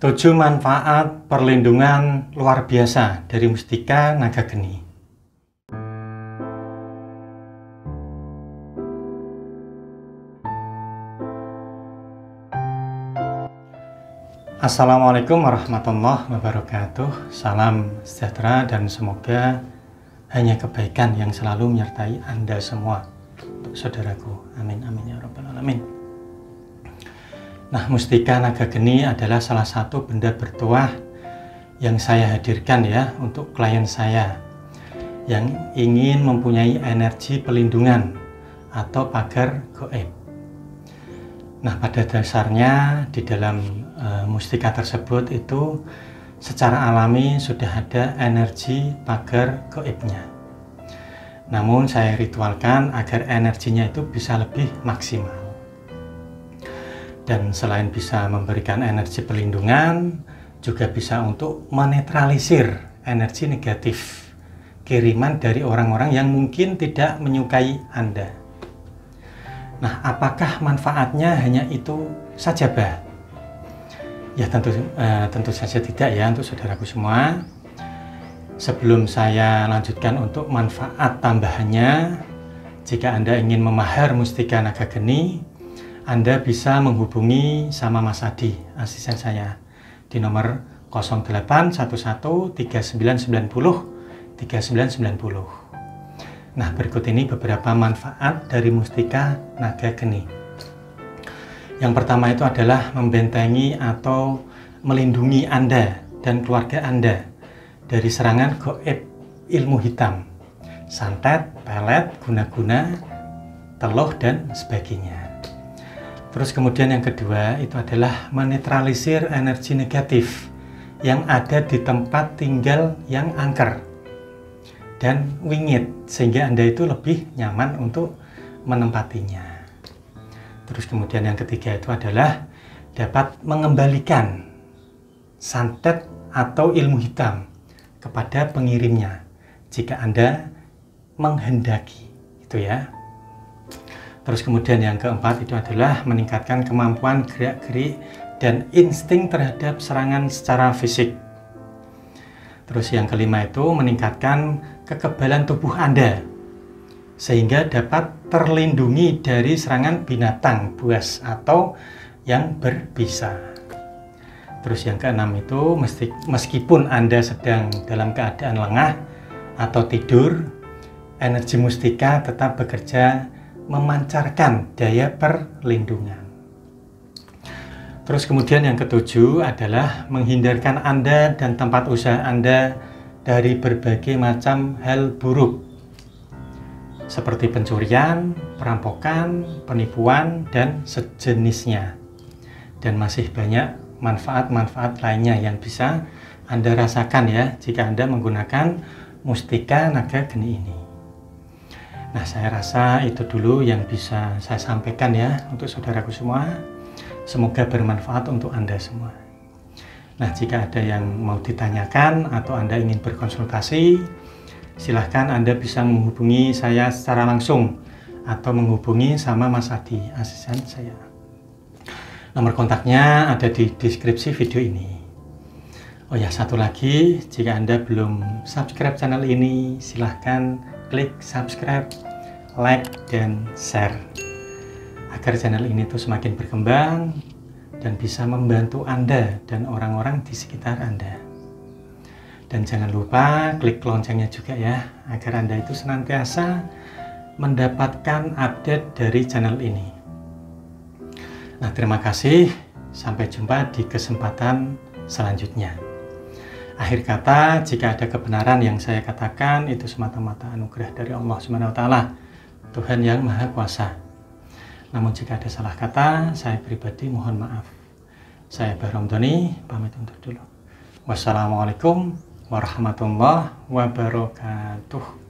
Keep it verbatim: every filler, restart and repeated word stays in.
tujuh manfaat perlindungan luar biasa dari Mustika Naga Geni. Assalamualaikum warahmatullahi wabarakatuh. Salam sejahtera dan semoga hanya kebaikan yang selalu menyertai Anda semua, untuk saudaraku. Amin amin ya rabbal alamin. Nah, Mustika Naga Geni adalah salah satu benda bertuah yang saya hadirkan ya untuk klien saya yang ingin mempunyai energi pelindungan atau pagar gaib. Nah, pada dasarnya di dalam e, mustika tersebut itu secara alami sudah ada energi pagar gaibnya. Namun saya ritualkan agar energinya itu bisa lebih maksimal. Dan selain bisa memberikan energi perlindungan, juga bisa untuk menetralisir energi negatif kiriman dari orang-orang yang mungkin tidak menyukai Anda. Nah, apakah manfaatnya hanya itu saja, Bah? Ya tentu, eh, tentu saja tidak ya untuk saudaraku semua. Sebelum saya lanjutkan untuk manfaat tambahannya, jika Anda ingin memahar Mustika Naga Geni, Anda bisa menghubungi sama Mas Adi, asisten saya, di nomor nol delapan satu satu tiga sembilan sembilan nol tiga sembilan sembilan nol. Nah, berikut ini beberapa manfaat dari Mustika Naga Geni. Yang pertama itu adalah membentengi atau melindungi Anda dan keluarga Anda dari serangan gaib ilmu hitam, santet, pelet, guna-guna, teluh, dan sebagainya. Terus kemudian yang kedua itu adalah menetralisir energi negatif yang ada di tempat tinggal yang angker dan wingit, sehingga Anda itu lebih nyaman untuk menempatinya. Terus kemudian yang ketiga itu adalah dapat mengembalikan santet atau ilmu hitam kepada pengirimnya jika Anda menghendaki itu ya. Terus kemudian yang keempat itu adalah meningkatkan kemampuan gerak-gerik dan insting terhadap serangan secara fisik. Terus yang kelima itu meningkatkan kekebalan tubuh Anda sehingga dapat terlindungi dari serangan binatang buas atau yang berbisa. Terus yang keenam itu meskipun Anda sedang dalam keadaan lengah atau tidur, energi mustika tetap bekerja memancarkan daya perlindungan. Terus kemudian yang ketujuh adalah menghindarkan Anda dan tempat usaha Anda dari berbagai macam hal buruk seperti pencurian, perampokan, penipuan, dan sejenisnya. Dan masih banyak manfaat-manfaat lainnya yang bisa Anda rasakan ya jika Anda menggunakan Mustika Naga Geni ini. Nah, saya rasa itu dulu yang bisa saya sampaikan ya untuk saudaraku semua. Semoga bermanfaat untuk Anda semua. Nah, jika ada yang mau ditanyakan atau Anda ingin berkonsultasi, silahkan Anda bisa menghubungi saya secara langsung atau menghubungi sama Mas Adi, asisten saya. Nomor kontaknya ada di deskripsi video ini. Oh ya, satu lagi, jika Anda belum subscribe channel ini, silahkan klik subscribe, like, dan share agar channel ini tuh semakin berkembang dan bisa membantu Anda dan orang-orang di sekitar Anda. Dan jangan lupa klik loncengnya juga ya agar Anda itu senantiasa mendapatkan update dari channel ini. Nah, terima kasih, sampai jumpa di kesempatan selanjutnya. Akhir kata, jika ada kebenaran yang saya katakan, itu semata-mata anugerah dari Allah subhanahu wa taala, Tuhan yang Maha Kuasa. Namun jika ada salah kata, saya pribadi mohon maaf. Saya Abah Romdhoni, pamit undur dulu. Wassalamualaikum warahmatullahi wabarakatuh.